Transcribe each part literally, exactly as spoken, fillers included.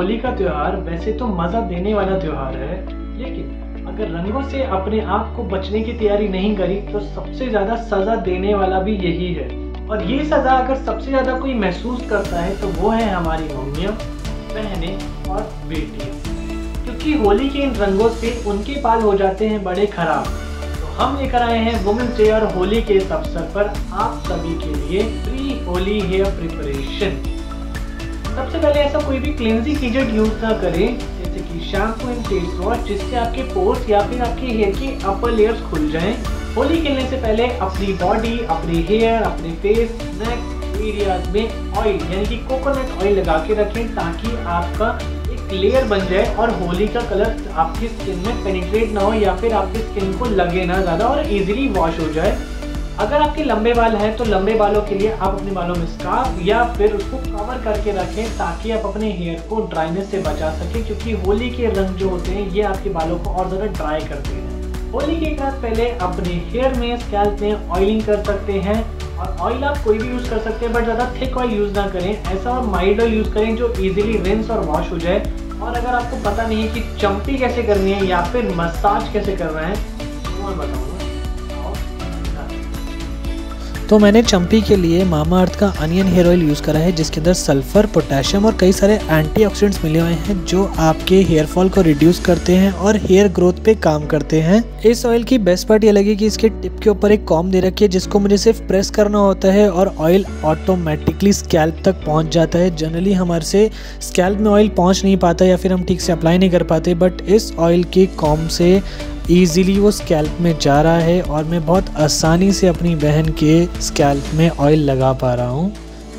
होली का त्योहार वैसे तो मजा देने वाला त्योहार है, लेकिन अगर रंगों से अपने आप को बचने की तैयारी नहीं करी तो सबसे ज्यादा सजा देने वाला भी यही है। और ये सजा अगर सबसे ज्यादा कोई महसूस करता है तो वो है हमारी मम्मियों, बहनें और बेटियाँ, क्योंकि होली के इन रंगों से उनके बाल हो जाते हैं बड़े खराब। हम लेकर आए हैं वुमेन्स डे और होली के इस अवसर पर आप सभी के लिए प्री होली हेयर प्रिपरेशन। सबसे पहले ऐसा कोई भी क्लेंजिंग एजेंट यूज ना करें, जैसे कि शैम्पू एंड फेस वॉश, जिससे आपके पोर्स या फिर आपके हेयर के अपर लेयर्स खुल जाएं। होली खेलने से पहले अपनी बॉडी, अपने हेयर, अपने फेस, नेक एरियाज में ऑयल यानी कि कोकोनट ऑयल लगा के रखें, ताकि आपका लेयर बन जाए और होली का कलर आपकी स्किन में पेनिट्रेट ना हो या फिर आपकी स्किन को लगे ना ज़्यादा और इजीली वॉश हो जाए। अगर आपके लंबे बाल हैं तो लंबे बालों के लिए आप अपने बालों में स्कार्फ या फिर उसको कवर करके रखें, ताकि आप अपने हेयर को ड्राइनेस से बचा सकें, क्योंकि होली के रंग जो होते हैं ये आपके बालों को और ज़्यादा ड्राई करते हैं। होली के बाद पहले अपने हेयर में, स्कैल्प में ऑयलिंग कर सकते हैं, और ऑयल आप कोई भी यूज़ कर सकते हैं, बट ज़्यादा थिक ऑयल यूज़ ना करें, ऐसा और माइल्ड ऑयल यूज़ करें जो इजीली रिंस और वॉश हो जाए। और अगर आपको पता नहीं है कि चम्पी कैसे करनी है या फिर मसाज कैसे करना है तो मैं बताऊँगा। तो मैंने चम्पी के लिए मामा अर्थ का अनियन हेयर ऑयल यूज़ करा है, जिसके अंदर सल्फ़र, पोटेशियम और कई सारे एंटीऑक्सीडेंट्स मिले हुए हैं जो आपके हेयर फॉल को रिड्यूस करते हैं और हेयर ग्रोथ पे काम करते हैं। इस ऑयल की बेस्ट पार्ट ये लगी कि इसके टिप के ऊपर एक कॉम दे रखी है, जिसको मुझे सिर्फ प्रेस करना होता है और ऑयल ऑटोमेटिकली स्कैल्प तक पहुँच जाता है। जनरली हमारे से स्कैल्प में ऑयल पहुँच नहीं पाता या फिर हम ठीक से अप्लाई नहीं कर पाते, बट इस ऑयल के कॉम से ईज़िली वो स्कैल्प में जा रहा है और मैं बहुत आसानी से अपनी बहन के स्कैल्प में ऑयल लगा पा रहा हूँ।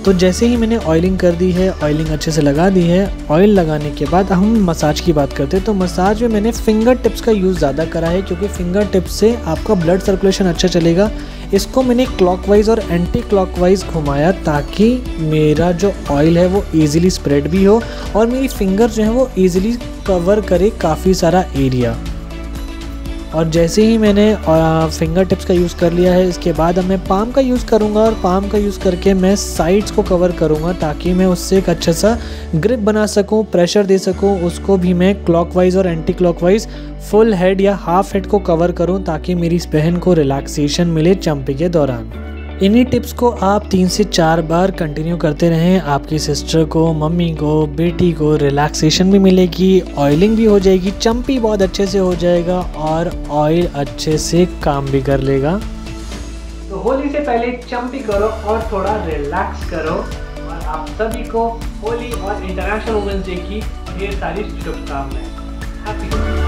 तो जैसे ही मैंने ऑयलिंग कर दी है, ऑयलिंग अच्छे से लगा दी है। ऑयल लगाने के बाद हम मसाज की बात करते हैं। तो मसाज में मैंने फिंगर टिप्स का यूज़ ज़्यादा करा है, क्योंकि फिंगर टिप्स से आपका ब्लड सर्कुलेशन अच्छा चलेगा। इसको मैंने क्लॉकवाइज और एंटी क्लॉकवाइज घुमाया, ताकि मेरा जो ऑयल है वो ईजिली स्प्रेड भी हो और मेरी फिंगर जो है वो ईजिली कवर करे काफ़ी सारा एरिया। और जैसे ही मैंने फिंगर टिप्स का यूज़ कर लिया है, इसके बाद अब मैं पाम का यूज़ करूंगा, और पाम का यूज़ करके मैं साइड्स को कवर करूंगा, ताकि मैं उससे एक अच्छा सा ग्रिप बना सकूं, प्रेशर दे सकूं। उसको भी मैं क्लॉकवाइज और एंटी क्लॉकवाइज फुल हेड या हाफ हेड को कवर करूं, ताकि मेरी इस बहन को रिलैक्सेशन मिले चम्पी के दौरान। इन्हीं टिप्स को आप तीन से चार बार कंटिन्यू करते रहें, आपकी सिस्टर को, मम्मी को, बेटी को रिलैक्सेशन भी मिलेगी, ऑयलिंग भी हो जाएगी, चम्पी बहुत अच्छे से हो जाएगा और ऑयल अच्छे से काम भी कर लेगा। तो होली से पहले चम्पी करो और थोड़ा रिलैक्स करो, और आप सभी को होली और इंटरनेशनल वुमेन्स डे की ढेर सारी शुभकामनाएं।